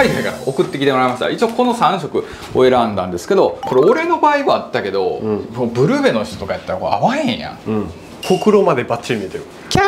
海外から送ってきてもらいました。一応この3色を選んだんですけど、これ俺の場合はあったけど、うん、ブルーベの人とかやったらこれ合わへんやん、うん、ほくろまでバッチリ見えてる。キャ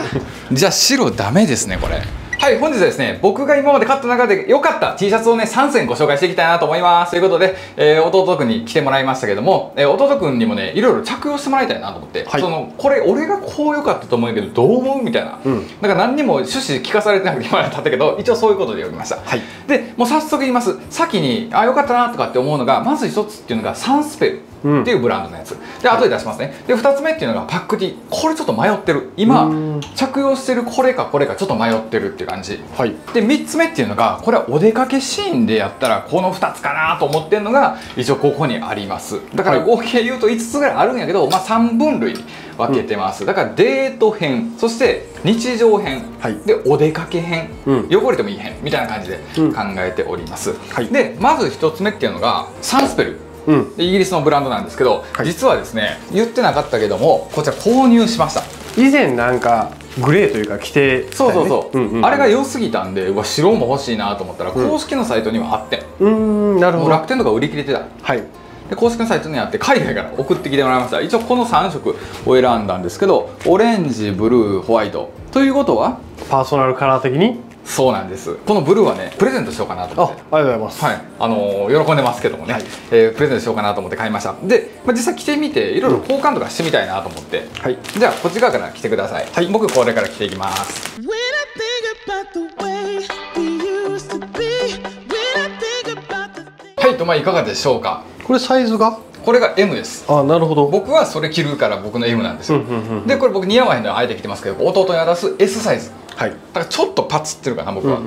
ーじゃあ白ダメですねこれ。はい、本日はですね、僕が今まで買った中で良かった T シャツをね、3選ご紹介していきたいなと思います。ということで、弟くんに来てもらいましたけども、弟くんにもね、いろいろ着用してもらいたいなと思って、はい、これ俺がこう良かったと思うけど、どう思うみたいな。うん、だから何にも趣旨聞かされてなくて今までだったけど、一応そういうことで呼びました。はい、で、もう早速言います。先に、あ、良かったなとかって思うのが、まず一つっていうのがサンスペル。っていうブランドのやつで、後で出しますね。で2つ目っていうのがパックティー。これちょっと迷ってる、今着用してるこれかこれかちょっと迷ってるっていう感じ、はい、で3つ目っていうのが、これはお出かけシーンでやったらこの2つかなと思ってるのが一応ここにあります。だから合計言うと5つぐらいあるんやけど、まあ、3分類に分けてます、だからデート編、そして日常編、はい、でお出かけ編、うん、汚れてもいい編みたいな感じで考えております、はい、でまず1つ目っていうのがサンスペル、うん、イギリスのブランドなんですけど、はい、実はですね、言ってなかったけどもこちら購入しました。以前なんかグレーというか着て、ね、そうそうそう、あれが良すぎたんで、うわ白も欲しいなと思ったら、うん、公式のサイトにはあって、なるほど、楽天とか売り切れてた、はい、で公式のサイトにあって海外から送ってきてもらいました。一応この3色を選んだんですけど、オレンジ、ブルー、ホワイトということはパーソナルカラー的に、そうなんです。このブルーはね、プレゼントしようかなと思って、 ありがとうございます、はい、喜んでますけどもね、はい、プレゼントしようかなと思って買いました。で、まあ、実際着てみていろいろ交換とかしてみたいなと思って、はい、じゃあこっち側から着てください、はい、僕これから着ていきます。はい、とまあいかがでしょうか。これサイズが、これが M です。あ、なるほど。僕はそれ着るから僕の M なんですよ。でこれ僕似合わへんのはあえて着てますけど、弟に渡す S サイズ、はい、だからちょっとパツってるかな僕は。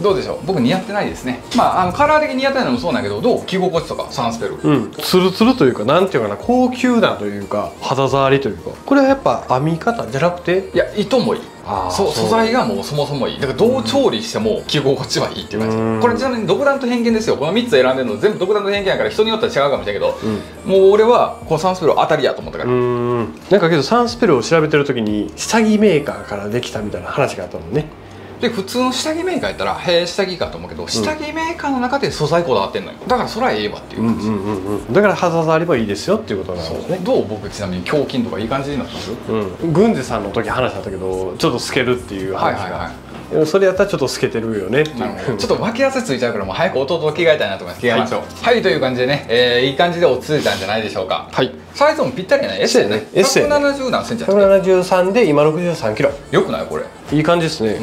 どうでしょう、僕似合ってないですね。まあカラー的に似合ってないのもそうなんだけど、どう着心地とかサンスペル、うん、ツルツルというか、なんていうかな、高級なというか肌触りというか、これはやっぱ編み方じゃなくて、いや糸もいい、そう素材がもうそもそもいい、だからどう調理しても着心地はいいっていう感じ。これちなみに独断と偏見ですよ。この3つ選んでるの全部独断と偏見やから、人によっては違うかもしれないけど、うん、もう俺はこのサンスペル当たりやと思ったから。なんかけどサンスペルを調べてる時に下着メーカーからできたみたいな話があったもんね。で普通の下着メーカーやったら、へえ下着かと思うけど、下着メーカーの中で素材こだわってんのよ。だからそれはええわっていう感じ、だから肌触りはいいですよっていうことなんですね。どう、僕ちなみに胸筋とかいい感じになってます。郡司さんの時話だったけど、ちょっと透けるっていう話が、それやったらちょっと透けてるよね。ちょっと脇汗ついちゃうから、もう早く弟と着替えたいなと思います。着替えましょう。はい、という感じでね、いい感じで落ち着いたんじゃないでしょうか。はい、サイズもぴったりな S だね。170何センチだったっけ。173で今63キロ。よくないこれ。いい感じですね。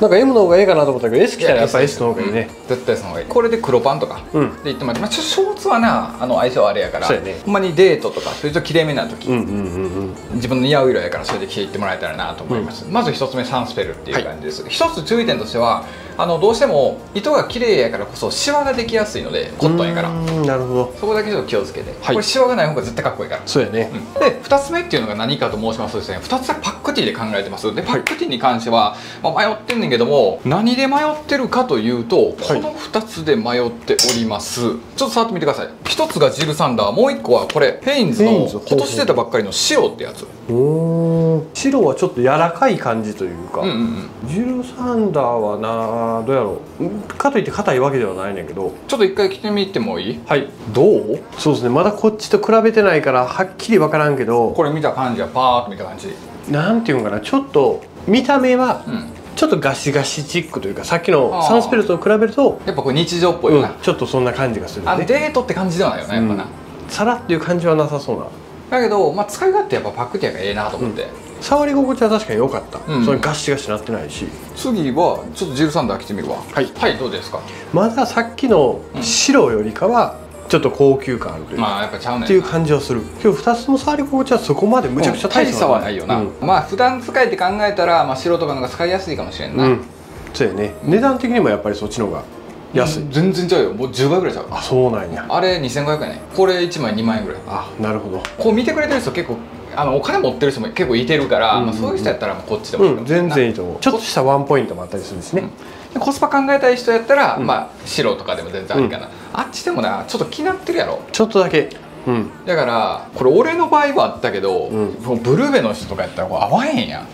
なんか M の方がいいかなと思ったけど、 S 着たらやっぱ S の方がいいね。絶対その方がいい。これで黒パンとかでいってもらって、ショーツはな、相性あれやから、ほんまにデートとかそういうきれいめな時、自分の似合う色やから、それで着ていってもらえたらなと思います。まず1つ目サンスペルっていう感じです。一つ注意点としては、どうしても糸がきれいやからこそシワができやすいので、コットンやから、なるほど、そこだけちょっと気をつけて、これシワがない方が絶対かっこいいから。そうやね。で2つ目っていうのが何かと申しますとですね、2つはパックティーで考えてます。でパックティーに関しては迷ってんねんけども、何で迷ってるかというと、この2つで迷っております。ちょっと触ってみてください。1つがジルサンダー、もう1個はこれフェインズの今年出たばっかりの白ってやつ。白はちょっと柔らかい感じというか、ジルサンダーはな、どうやろう、かといって硬いわけではないねんけど、ちょっと一回着てみてもいい？はい、どう？そうですね、まだこっちと比べてないからはっきり分からんけど、これ見た感じはパーッと見た感じ、なんていうんかな、ちょっと見た目は、ちょっとガシガシチックというか、さっきのサンスペルと比べるとやっぱこれ日常っぽいよな、ちょっとそんな感じがするね。あ、デートって感じではないよね、やっぱな、さらっていう感じはなさそうな。だけど、まあ、使い勝手やっぱパックティアがええなと思って、触り心地は確かに良かった、それガシガシなってないし。次はちょっとジルサンダー着てみるわ。はい、はい、どうですか。まださっきの白よりかはちょっと高級感あるという、まあやっぱちゃうねっていう感じはする。今日2つの触り心地はそこまでむちゃくちゃ大差はないよな。まあ普段使いって考えたら、まあ、白とかのが使いやすいかもしれんな、そうやね。値段的にもやっぱりそっちの方が安い。全然ちゃうよ、もう10倍ぐらいちゃう。あ、そうなんや。あれ2500円ね、これ1枚2万円ぐらい。あ、なるほど。こう見てくれてる人結構お金持ってる人も結構いてるから、まあ、そういう人やったらこっちでもいいかもしれない、全然いいと思う。ちょっとしたワンポイントもあったりするんですね、でコスパ考えたい人やったら、まあ白とかでも全然ありかな、あっちでもな、ちょっと気になってるやろちょっとだけ、だからこれ俺の場合はあったけど、ブルーベの人とかやったらこれ合わへんやん、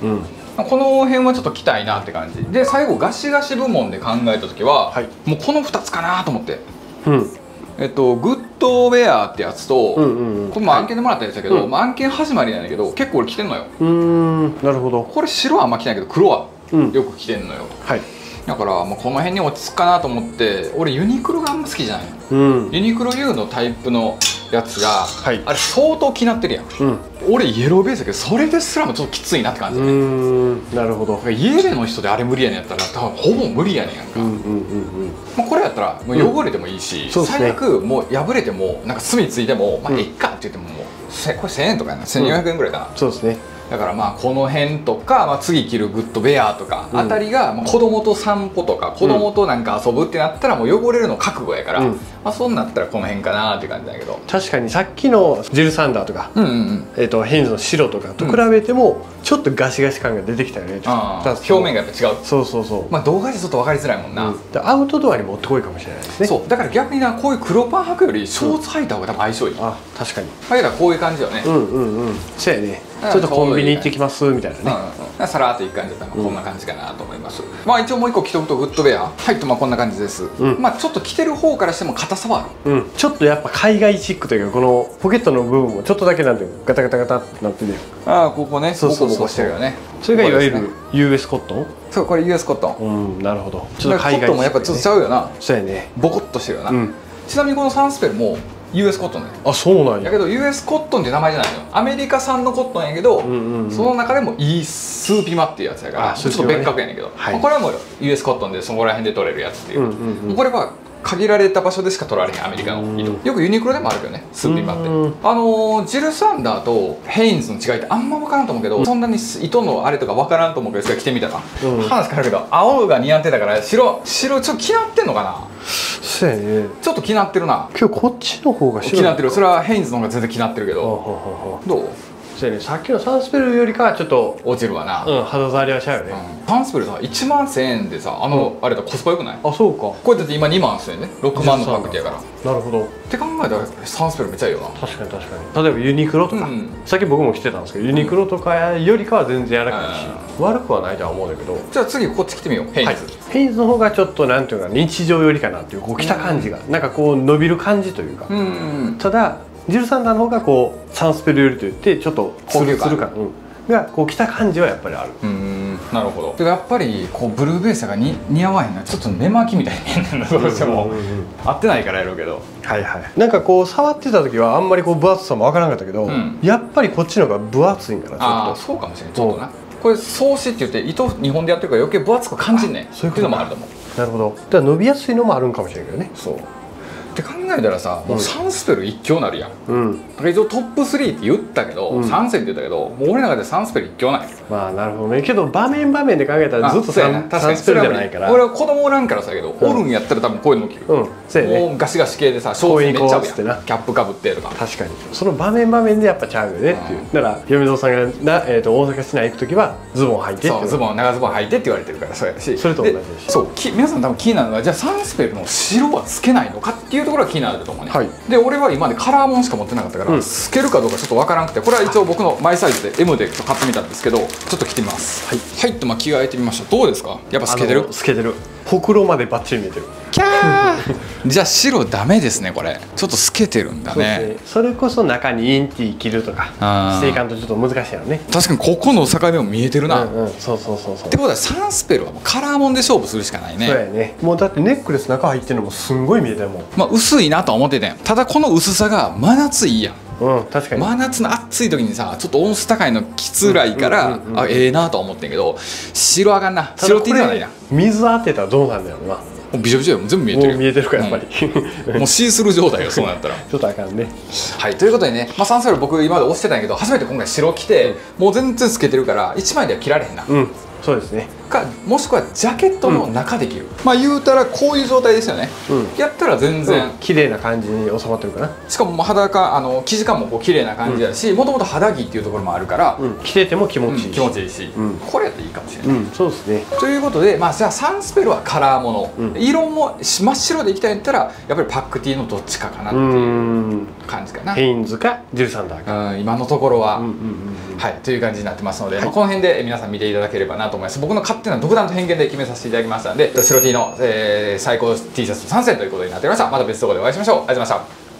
この辺はちょっと来たいなって感じで、最後ガシガシ部門で考えた時は、はい、もうこの2つかなと思って、うん、グッドウェアってやつと、これも案件でもらったやつだけど、案件始まりなんだけど結構俺着てんのよ。なるほど。これ白はあんま着ないけど黒はよく着てんのよ、はい、だから、まあ、この辺に落ち着くかなと思って。俺ユニクロがあんま好きじゃない、うん、ユニクロ U のタイプのやつが、はい、あれ相当気になってるやん、うん、俺イエローベースだけどそれですらもちょっときついなって感じだね。なるほど。イエベの人であれ無理やねんやったら多分ほぼ無理やねんやんか。これやったらもう汚れてもいいし、うん、最悪もう破れてもなんか隅ついても「まあいっか」って言っても、もうこれ 1,000 円とかやな、1,200 円ぐらいかな、うん、そうですね。だからまあこの辺とか、まあ、次着るグッドウェアとかあたりが、子供と散歩とか子供となんか遊ぶってなったらもう汚れるの覚悟やから、うん、まあそうなったらこの辺かなって感じだけど、確かにさっきのジルサンダーとかヘンズの白とかと比べてもちょっとガシガシ感が出てきたよね、うん、表面がやっぱ違う。そうそうそう、まあ動画でちょっと分かりづらいもんな、うん、アウトドアにもってこいかもしれないですね。そうだから逆にな、こういう黒パン履くよりショーツ履いた方が多分相性いい、うん、あ確かに。だけどこういう感じよね。うんうんうん、そうやね。ちょっとコンビニ行ってきますみたいなね、さらっといく感じだったらこんな感じかなと思います、うん、まあ一応もう一個着ておくとグッドウェア入って、まあこんな感じです、うん、まあちょっと着てる方からしても硬さはある、うん、ちょっとやっぱ海外チックというか、このポケットの部分もちょっとだけなんでガタガタガタってなってるよ。ああここね、ボコボコしてるよね。それがいわゆる US コットン。そうこれ US コットン、うん、なるほど。ちょっと海外チックもやっぱちょっとちゃうよな。そうやね、ボコッとしてるよな、うん、ちなみにこのサンスペルもUS コットンだよ。あ、そうなんや。だけど US コットンって名前じゃないのよ、アメリカ産のコットンやけど、その中でもいいスーピマっていうやつやから、ちょっと別格やねんけど、はい、これはもう US コットンでそこら辺で取れるやつっていう。これは限られた場所でしか取られへんアメリカの糸、よくユニクロでもあるけどね、スーピマって。ジルサンダーとヘインズの違いってあんま分からんと思うけど、そんなに糸のあれとか分からんと思うけど、それ着てみたら話変わるけど、青が似合ってたから白ちょっと気になってんのかな。そうやね、ちょっと気になってるな。今日こっちの方が気になってる。それはヘインズの方が全然気になってるけど、どう？そうやね、さっきのサンスペルよりかはちょっと落ちるわな。うん、肌触りはしちゃうよね。サンスペルさ11,000円でさ、あれだコスパよくない？あ、そうか。これだって今20,000円ね、60,000のパックやから。なるほど。って考えたらサンスペルめっちゃいいよな。確かに確かに。例えばユニクロとか、さっき僕も着てたんですけど、ユニクロとかよりかは全然柔らかいし悪くはないとは思うんだけど。じゃあ次こっち着てみよう、ヘインズ。ヘインズの方がちょっとなんていうか日常よりかなっていう、こう着た感じがなんかこう伸びる感じというか。ただジルサンダーの方がこうサンスペルよりといってちょっと高級感がこうきた感じはやっぱりある。なるほど。でやっぱりこうブルーベースが似合わへんな、ちょっと目巻きみたいにどうしても合ってないからやろうけど、はいはい。なんかこう触ってた時はあんまりこう分厚さもわからなかったけど、やっぱりこっちの方が分厚いんだな。ちょっとそうかもしれない。ちょっとな、これ創始って言って糸2本でやってるから余計分厚く感じんねん。そういうのもあると思う。なるほど。だから伸びやすいのもあるんかもしれないけどね。そうって考えたらさ、もうサンスペル一強なるやん。だから一応トップ3って言ったけど、3選って言ったけど、もう俺の中でサンスペル一強なんや。まあなるほどね。けど場面場面で考えたらずっとサンスペルじゃないから。俺は子供おらんからさ、けどおるんやったら多分こういうのも着る。もうガシガシ系でさ、ショーツめっちゃ合うやん、キャップかぶってとか。確かにその場面場面でやっぱちゃうよねっていう。だから米蔵さんが大阪市内行く時はズボン履いて、ズボン長ズボン履いてって言われてるから、そうやし、それと同じだし。そう、皆さん多分気になるのは、じゃあサンスペルの白はつけないのかっていうところが気になると思うね、はい、で俺は今までカラーもんしか持ってなかったから、透けるかどうかちょっとわからなくて、これは一応僕のマイサイズで M で買ってみたんですけど、ちょっと着てみます。はい、はい、とまあ着替えてみました。どうですか、やっぱ透けてる？透けてる。ほくろまでバッチリ見えてる。キャーじゃあ白ダメですね。これちょっと透けてるんだね。それこそ中にインティー着るとか規制感とちょっと難しいよね。確かにここの境目も見えてるな。そうそうそうそう。ってことはサンスペルはもうカラーもんで勝負するしかないね。そうやね。もうだってネックレス中入ってるのもすんごい見えてるもん。まあ薄いなとは思ってたよ。ただこの薄さが真夏いいやん。うん、確かに真夏の暑い時にさ、ちょっと温室高いのきつらいから、あ、ええなとは思ってんけど、白あかんな。白 T ではないな。水当てたらどうなんだよな。もうビショビショよ、全部見えてる。見えてるかやっぱり、もうシースルー状態よ、そうなったらちょっとあかんね。はい、ということでね、まあサンスペル僕今まで押してたんやけど、初めて今回白着て、もう全然透けてるから1枚では着られへんな。そうですね。かもしくはジャケットの中で着る、まあ言うたらこういう状態ですよね、やったら全然綺麗な感じに収まってるかな。しかも裸生地感もこう綺麗な感じだし、もともと肌着っていうところもあるから着てても気持ちいいし、気持ちいいし、これやったらいいかもしれない。そうですね。ということで、まあじゃあサンスペルはカラーもの、色も真っ白でいきたいんだったらやっぱりパックティーのどっちかかなっていう感じかな。ヘインズかジルサンダーか今のところは、はいという感じになってますので、この辺で皆さん見ていただければなと思います。僕の勝手な独断と偏見で決めさせていただきましたので、白 T の最高 T シャツ参戦ということになっておりました。また別の動画でお会いしましょう。ありがとうございました。